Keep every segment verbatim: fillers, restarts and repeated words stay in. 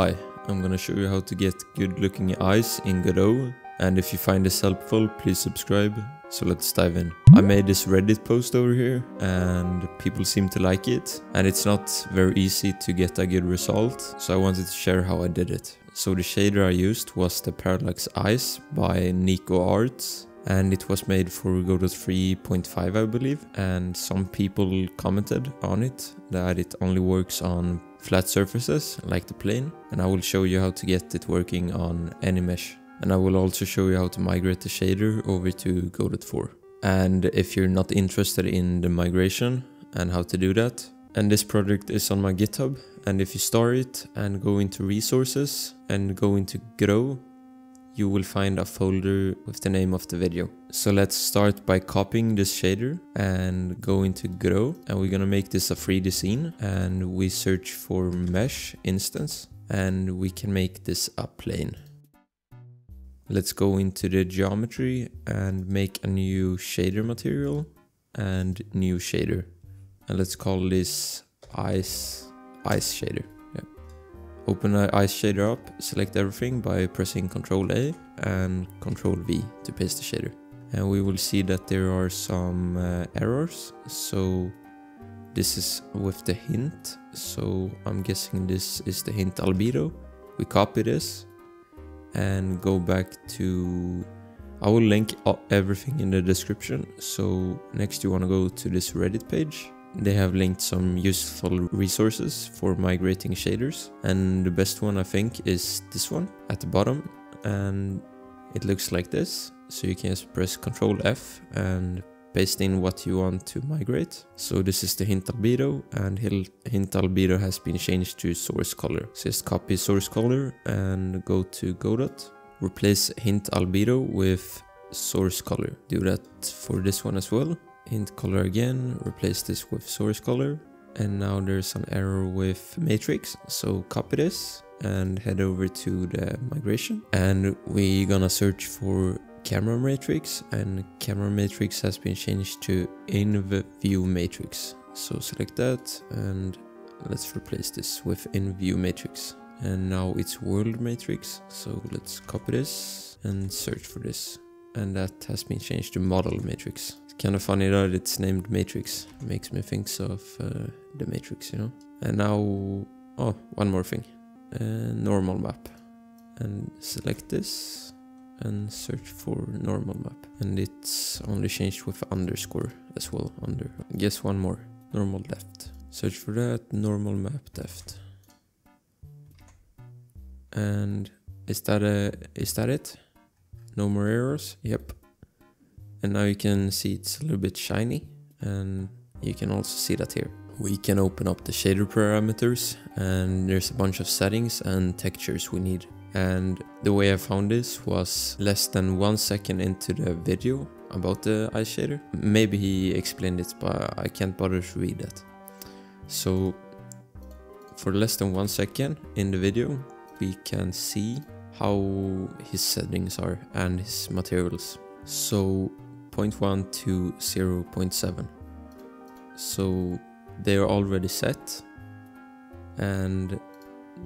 Hi, I'm gonna show you how to get good looking ice in Godot, and if you find this helpful, please subscribe. So let's dive in. I made this Reddit post over here and people seem to like it, and it's not very easy to get a good result, so I wanted to share how I did it. So the shader I used was the Parallax Ice by Nico Arts, and it was made for Godot three point five, I believe, and some people commented on it that it only works on flat surfaces like the plane, and I will show you how to get it working on any mesh. And I will also show you how to migrate the shader over to Godot four. And if you're not interested in the migration and how to do that, and this project is on my GitHub, and if you star it and go into resources and go into Godot, you will find a folder with the name of the video. So let's start by copying this shader and go into Godot, and we're gonna make this a three D scene, and we search for mesh instance, and we can make this a plane. Let's go into the geometry and make a new shader material and new shader. And let's call this ice, ice shader. Yep. Open the ice shader up, select everything by pressing control A and control V to paste the shader. And we will see that there are some uh, errors. So this is with the hint. So I'm guessing this is the hint albedo. We copy this and go back to, I will link everything in the description. So next you want to go to this Reddit page. They have linked some useful resources for migrating shaders, and the best one I think is this one at the bottom, and it looks like this. So you can just press control F and paste in what you want to migrate. So this is the hint albedo, and hint albedo has been changed to source color. So just copy source color and go to Godot. Replace hint albedo with source color. Do that for this one as well. Hint color again, replace this with source color. And now there's an error with matrix. So copy this and head over to the migration. And we're gonna search for camera matrix, and camera matrix has been changed to in view matrix. So select that and let's replace this with in view matrix. And now it's world matrix. So let's copy this and search for this. And that has been changed to model matrix. It's kind of funny that it's named matrix. It makes me think of uh, the matrix, you know. And now, oh, one more thing. Uh, normal map. And select this and search for normal map, and it's only changed with underscore as well under. I guess one more, normal depth. Search for that, normal map depth. And is that a, is that it? No more errors. Yep. And now you can see it's a little bit shiny, and you can also see that here. We can open up the shader parameters, and there's a bunch of settings and textures we need. And the way I found this was less than one second into the video about the ice shader. Maybe he explained it, but I can't bother to read that. So for less than one second in the video, we can see how his settings are and his materials. So zero point one to zero point seven. So they are already set, and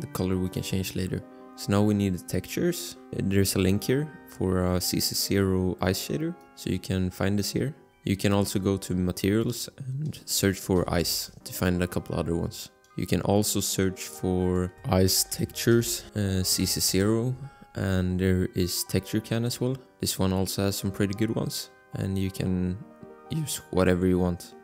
the color we can change later. So now we need the textures. There's a link here for a C C zero ice shader, so you can find this here. You can also go to materials and search for ice to find a couple other ones. You can also search for ice textures, uh, C C zero, and there is texture can as well. This one also has some pretty good ones, and you can use whatever you want.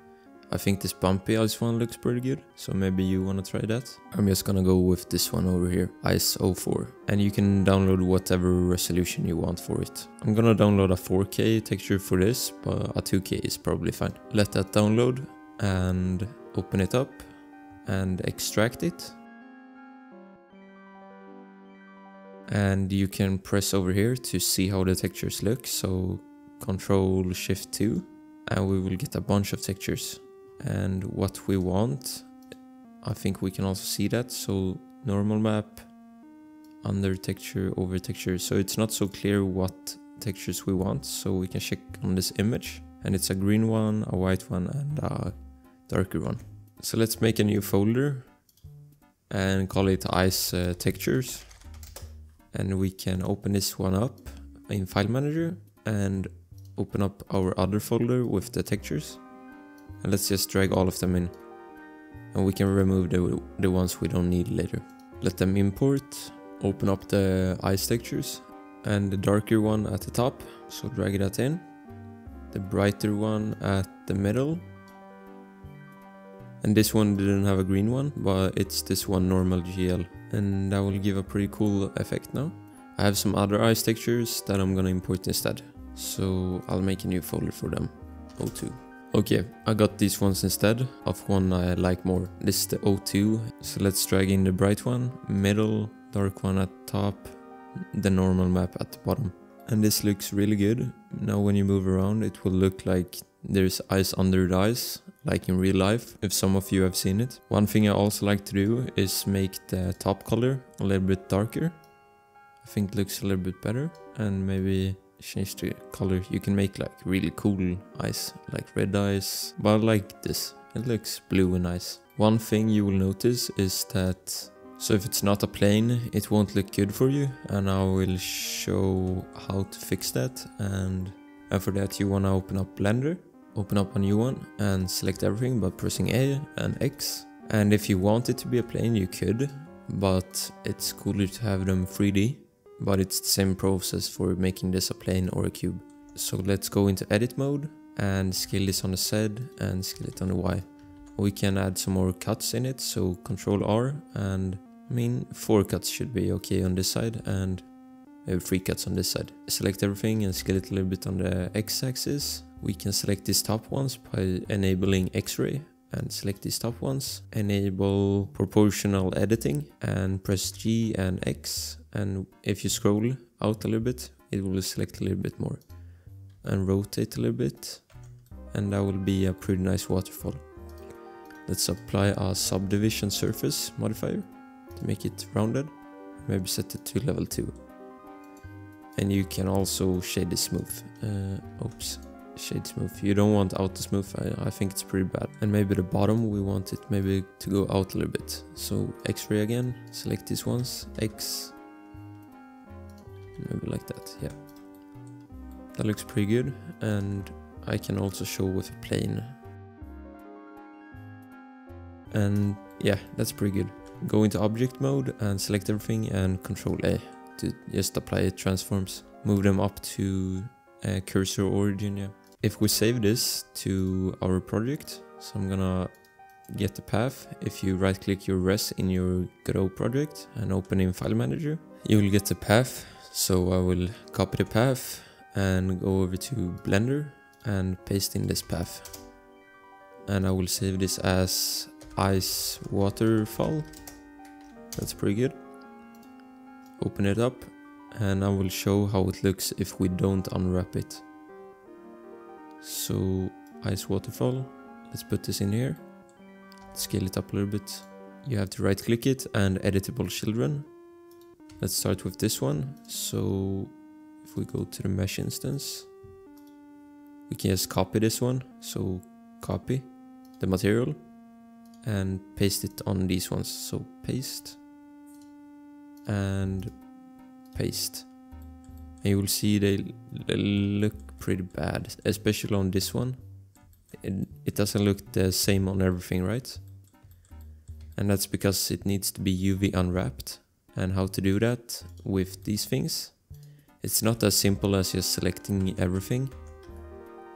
I think this bumpy ice one looks pretty good, so maybe you want to try that. I'm just gonna go with this one over here, I S O four. And you can download whatever resolution you want for it. I'm gonna download a four K texture for this, but a two K is probably fine. Let that download and open it up and extract it. And you can press over here to see how the textures look, so control shift two, and we will get a bunch of textures. And what we want, I think we can also see that. So normal map, under texture, over texture. So it's not so clear what textures we want, so we can check on this image, and it's a green one, a white one, and a darker one. So let's make a new folder and call it ice uh, textures. And we can open this one up in File Manager and open up our other folder with the textures. And let's just drag all of them in. And we can remove the, the ones we don't need later. Let them import, open up the ice textures and the darker one at the top. So drag that in. The brighter one at the middle. And this one didn't have a green one, but it's this one normal G L. And that will give a pretty cool effect now. I have some other ice textures that I'm gonna import instead. So I'll make a new folder for them, O two. Okay, I got these ones instead of one I like more. This is the O two, so let's drag in the bright one, middle, dark one at top, the normal map at the bottom. And this looks really good. Now when you move around, it will look like there's ice under the ice, like in real life, if some of you have seen it. One thing I also like to do is make the top color a little bit darker. I think it looks a little bit better, and maybe change the color. You can make like really cool ice, like red ice, but I like this. It looks blue and nice. One thing you will notice is that, so if it's not a plane, it won't look good for you, and I will show how to fix that. And after that, you want to open up Blender, open up a new one, and select everything by pressing A and X. And if you want it to be a plane, you could, but it's cooler to have them three D. But it's the same process for making this a plane or a cube. So let's go into edit mode and scale this on the Z and scale it on the Y. We can add some more cuts in it, so control R, and I mean four cuts should be okay on this side and maybe three cuts on this side. Select everything and scale it a little bit on the X axis. We can select these top ones by enabling X-ray and select these top ones. Enable proportional editing and press G and X. And if you scroll out a little bit, it will select a little bit more and rotate a little bit, and that will be a pretty nice waterfall. Let's apply a subdivision surface modifier to make it rounded, maybe set it to level two. And you can also shade this smooth. Uh, oops, shade smooth. You don't want out the smooth, I, I think it's pretty bad. And maybe the bottom, we want it maybe to go out a little bit. So X-ray again, select these ones, X. Maybe like that, yeah. That looks pretty good, and I can also show with a plane. And yeah, that's pretty good. Go into object mode and select everything and control A to just apply it transforms. Move them up to uh, cursor origin, yeah. If we save this to our project, so I'm gonna get the path. If you right click your res in your Godot project and open in File Manager, you will get the path. So I will copy the path and go over to Blender and paste in this path. And I will save this as ice waterfall. That's pretty good. Open it up and I will show how it looks if we don't unwrap it. So ice waterfall, let's put this in here. Scale it up a little bit. You have to right click it and editable children. Let's start with this one. So if we go to the mesh instance, we can just copy this one. So copy the material and paste it on these ones. So paste and paste. And you will see they, they look pretty bad, especially on this one. It, it doesn't look the same on everything, right? And that's because it needs to be U V unwrapped. And how to do that with these things. It's not as simple as just selecting everything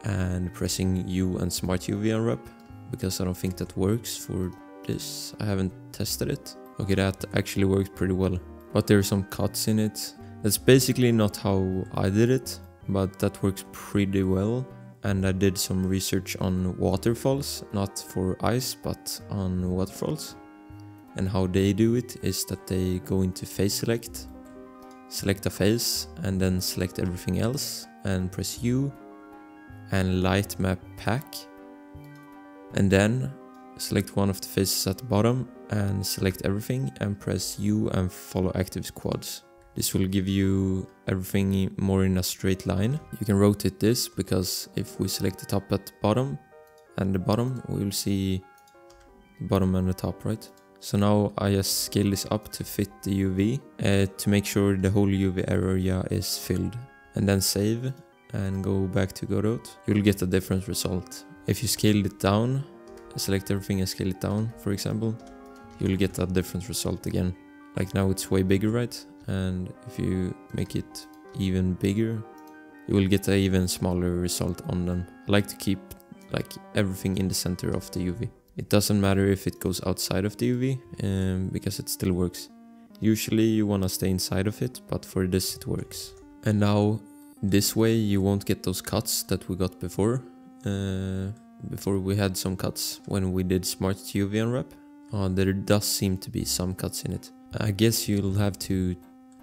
and pressing U and Smart U V Unwrap, because I don't think that works for this. I haven't tested it. Okay, that actually worked pretty well, but there are some cuts in it. That's basically not how I did it, but that works pretty well. And I did some research on waterfalls, not for ice, but on waterfalls. And how they do it is that they go into face select, select a face, and then select everything else and press U and light map pack, and then select one of the faces at the bottom and select everything and press U and follow active quads. This will give you everything more in a straight line. You can rotate this, because if we select the top at the bottom and the bottom, we will see the bottom and the top, right? So now I just scale this up to fit the U V uh, to make sure the whole U V area is filled. And then save and go back to Godot. You'll get a different result. If you scale it down, select everything and scale it down, for example, you'll get a different result again. Like now it's way bigger, right? And if you make it even bigger, you will get an even smaller result on them. I like to keep like everything in the center of the U V. It doesn't matter if it goes outside of the U V um, because it still works. Usually you want to stay inside of it, but for this it works. And now this way you won't get those cuts that we got before. Uh, before we had some cuts when we did smart U V unwrap. Uh, there does seem to be some cuts in it. I guess you'll have to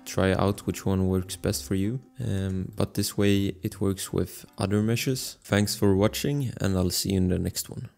try out which one works best for you. Um, but this way it works with other meshes. Thanks for watching, and I'll see you in the next one.